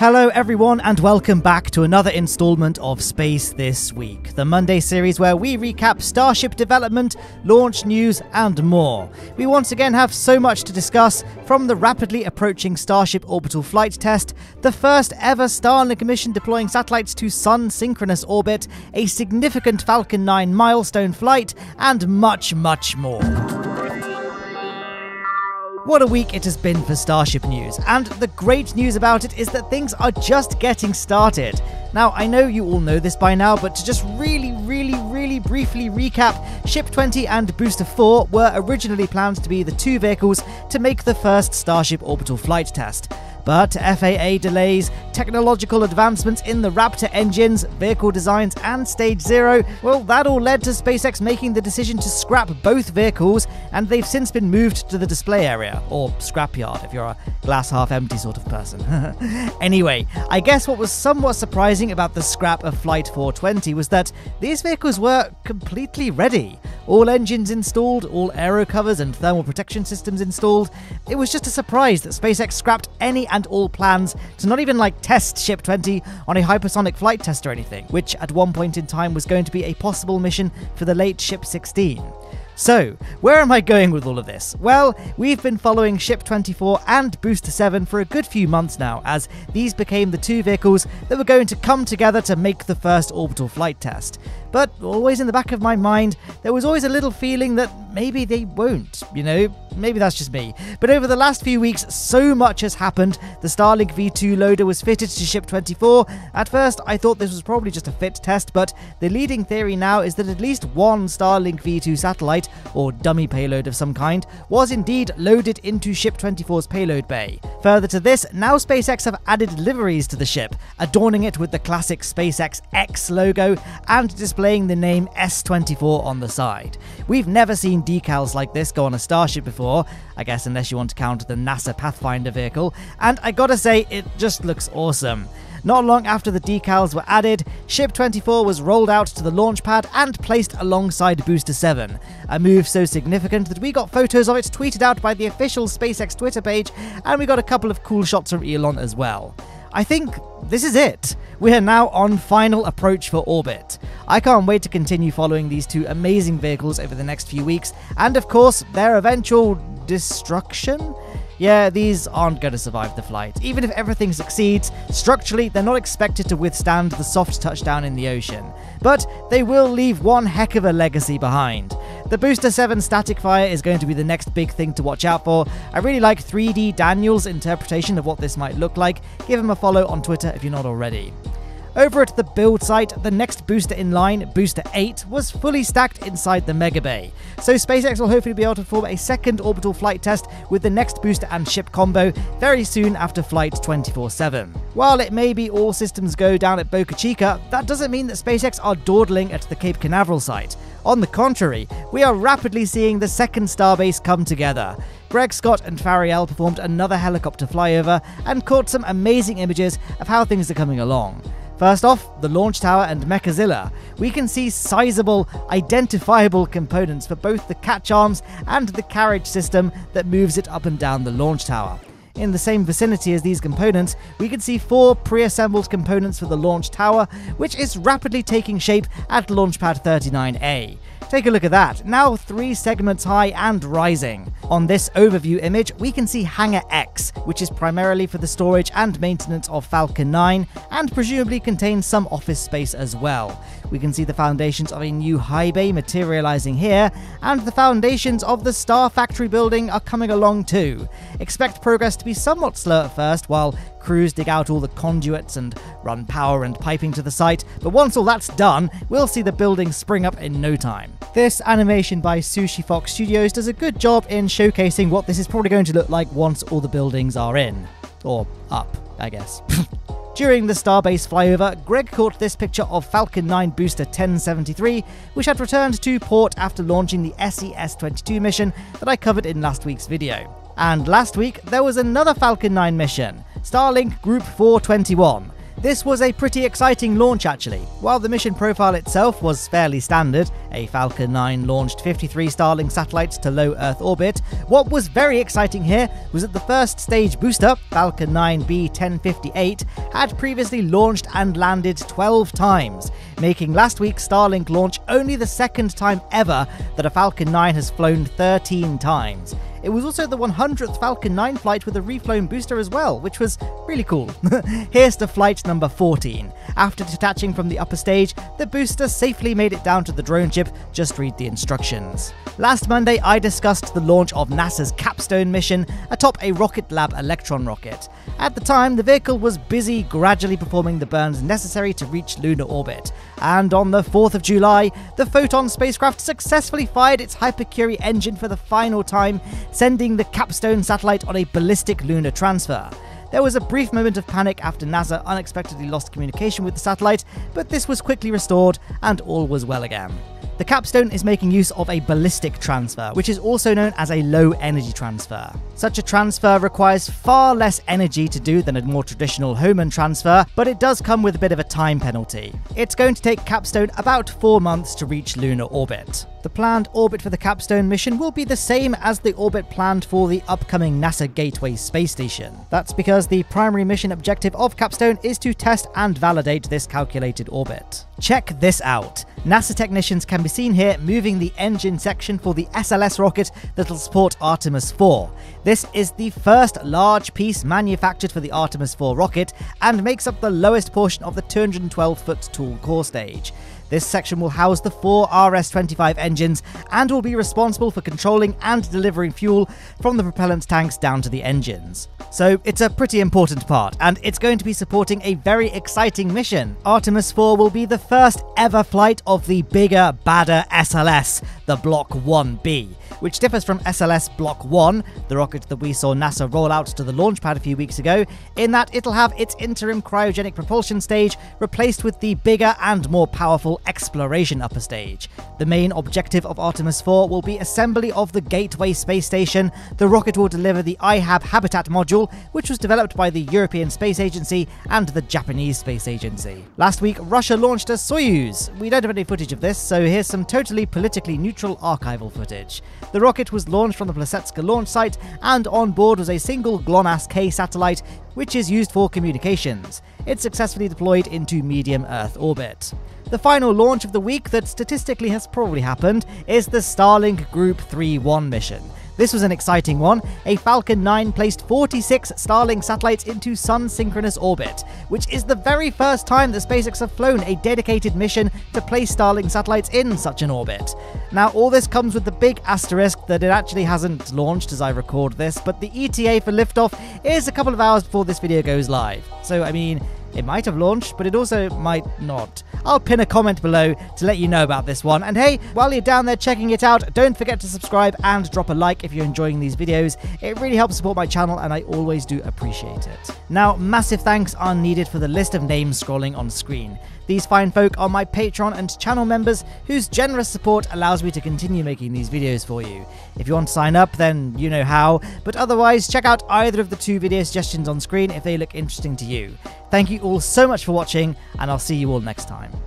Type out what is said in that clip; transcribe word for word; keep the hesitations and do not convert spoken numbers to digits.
Hello everyone and welcome back to another installment of Space This Week, the Monday series where we recap Starship development, launch news and more. We once again have so much to discuss, from the rapidly approaching Starship orbital flight test, the first ever Starlink mission deploying satellites to Sun synchronous orbit, a significant Falcon nine milestone flight and much much more. What a week it has been for Starship news, and the great news about it is that things are just getting started. Now, I know you all know this by now, but to just really, really, really briefly recap, Ship twenty and Booster four were originally planned to be the two vehicles to make the first Starship orbital flight test. But F A A delays, technological advancements in the Raptor engines, vehicle designs and Stage Zero, well, that all led to SpaceX making the decision to scrap both vehicles, and they've since been moved to the display area, or scrapyard if you're a glass half empty sort of person. Anyway, I guess what was somewhat surprising about the scrap of Flight four twenty was that these vehicles were completely ready. All engines installed, all aero covers and thermal protection systems installed. It was just a surprise that SpaceX scrapped any and all plans to not even like test Ship twenty on a hypersonic flight test or anything, which at one point in time was going to be a possible mission for the late Ship sixteen. So, where am I going with all of this? Well, we've been following Ship twenty-four and Booster seven for a good few months now, as these became the two vehicles that were going to come together to make the first orbital flight test. But always in the back of my mind, there was always a little feeling that maybe they won't, you know? Maybe that's just me. But over the last few weeks, so much has happened. The Starlink V two loader was fitted to Ship twenty-four. At first, I thought this was probably just a fit test, but the leading theory now is that at least one Starlink V two satellite, or dummy payload of some kind, was indeed loaded into Ship twenty-four's payload bay. Further to this, now SpaceX have added liveries to the ship, adorning it with the classic SpaceX X logo and displaying the name S twenty-four on the side. We've never seen decals like this go on a Starship before, I guess unless you want to count the NASA Pathfinder vehicle, and I gotta say, it just looks awesome. Not long after the decals were added, Ship twenty-four was rolled out to the launch pad and placed alongside Booster seven, a move so significant that we got photos of it tweeted out by the official SpaceX Twitter page, and we got a couple of cool shots from Elon as well. I think this is it. We are now on final approach for orbit. I can't wait to continue following these two amazing vehicles over the next few weeks, and of course, their eventual destruction? Yeah, these aren't going to survive the flight. Even if everything succeeds, structurally they're not expected to withstand the soft touchdown in the ocean. But they will leave one heck of a legacy behind. The Booster seven static fire is going to be the next big thing to watch out for. I really like three D Daniel's interpretation of what this might look like. Give him a follow on Twitter if you're not already. Over at the build site, the next booster in line, Booster eight, was fully stacked inside the Mega Bay, so SpaceX will hopefully be able to perform a second orbital flight test with the next booster and ship combo very soon after Flight twenty-four seven. While it may be all systems go down at Boca Chica, that doesn't mean that SpaceX are dawdling at the Cape Canaveral site. On the contrary, we are rapidly seeing the second Starbase come together. Greg Scott and Fariel performed another helicopter flyover and caught some amazing images of how things are coming along. First off, the launch tower and Mechazilla. We can see sizable, identifiable components for both the catch arms and the carriage system that moves it up and down the launch tower. In the same vicinity as these components, we can see four pre-assembled components for the launch tower, which is rapidly taking shape at Launchpad thirty-nine A. Take a look at that, now three segments high and rising. On this overview image, we can see Hangar X, which is primarily for the storage and maintenance of Falcon nine, and presumably contains some office space as well. We can see the foundations of a new high bay materializing here, and the foundations of the Star Factory building are coming along too. Expect progress to be somewhat slow at first, while crews dig out all the conduits and run power and piping to the site, but once all that's done, we'll see the building spring up in no time. This animation by Sushi Fox Studios does a good job in showcasing what this is probably going to look like once all the buildings are in. Or up, I guess. During the Starbase flyover, Greg caught this picture of Falcon nine Booster ten seventy-three, which had returned to port after launching the S E S twenty-two mission that I covered in last week's video. And last week, there was another Falcon nine mission, Starlink Group four twenty-one. This was a pretty exciting launch actually. While the mission profile itself was fairly standard, a Falcon nine launched fifty-three Starlink satellites to low Earth orbit, what was very exciting here was that the first stage booster, Falcon nine B ten fifty-eight, had previously launched and landed twelve times, making last week's Starlink launch only the second time ever that a Falcon nine has flown thirteen times. It was also the one hundredth Falcon nine flight with a reflown booster as well, which was really cool. Here's to flight number fourteen. After detaching from the upper stage, the booster safely made it down to the drone ship. Just read the instructions. Last Monday, I discussed the launch of NASA's Capstone mission atop a Rocket Lab Electron rocket. At the time, the vehicle was busy gradually performing the burns necessary to reach lunar orbit. And on the fourth of July, the Photon spacecraft successfully fired its Hyper-Curie engine for the final time, sending the Capstone satellite on a ballistic lunar transfer. There was a brief moment of panic after NASA unexpectedly lost communication with the satellite, but this was quickly restored and all was well again. The Capstone is making use of a ballistic transfer, which is also known as a low energy transfer. Such a transfer requires far less energy to do than a more traditional Hohmann transfer, but it does come with a bit of a time penalty. It's going to take Capstone about four months to reach lunar orbit. The planned orbit for the Capstone mission will be the same as the orbit planned for the upcoming NASA Gateway space station. That's because the primary mission objective of Capstone is to test and validate this calculated orbit. Check this out. NASA technicians can be seen here moving the engine section for the S L S rocket that'll support Artemis four. This is the first large piece manufactured for the Artemis four rocket and makes up the lowest portion of the two hundred twelve foot tall core stage. This section will house the four R S twenty-five engines and will be responsible for controlling and delivering fuel from the propellant tanks down to the engines. So it's a pretty important part, and it's going to be supporting a very exciting mission. Artemis four will be the first ever flight of the bigger, badder S L S, the Block one B, which differs from S L S Block one, the rocket that we saw NASA roll out to the launch pad a few weeks ago, in that it'll have its interim cryogenic propulsion stage replaced with the bigger and more powerful Exploration Upper Stage. The main objective of Artemis four will be assembly of the Gateway space station. The rocket will deliver the I HAB Habitat Module, which was developed by the European Space Agency and the Japanese Space Agency. Last week, Russia launched a Soyuz. We don't have any footage of this, so here's some totally politically neutral archival footage. The rocket was launched from the Plesetska launch site, and on board was a single GLONASS-K satellite, which is used for communications. It's successfully deployed into medium Earth orbit. The final launch of the week that statistically has probably happened is the Starlink Group four twenty-one mission. This was an exciting one. A Falcon nine placed forty-six Starlink satellites into sun-synchronous orbit, which is the very first time that SpaceX have flown a dedicated mission to place Starlink satellites in such an orbit. Now, all this comes with the big asterisk that it actually hasn't launched as I record this, but the E T A for liftoff is a couple of hours before this video goes live. So, I mean, it might have launched, but it also might not. I'll pin a comment below to let you know about this one. And hey, while you're down there checking it out, don't forget to subscribe and drop a like if you're enjoying these videos. It really helps support my channel and I always do appreciate it. Now, massive thanks are needed for the list of names scrolling on screen. These fine folk are my Patreon and channel members whose generous support allows me to continue making these videos for you. If you want to sign up, then you know how, but otherwise check out either of the two video suggestions on screen if they look interesting to you. Thank you all so much for watching, and I'll see you all next time.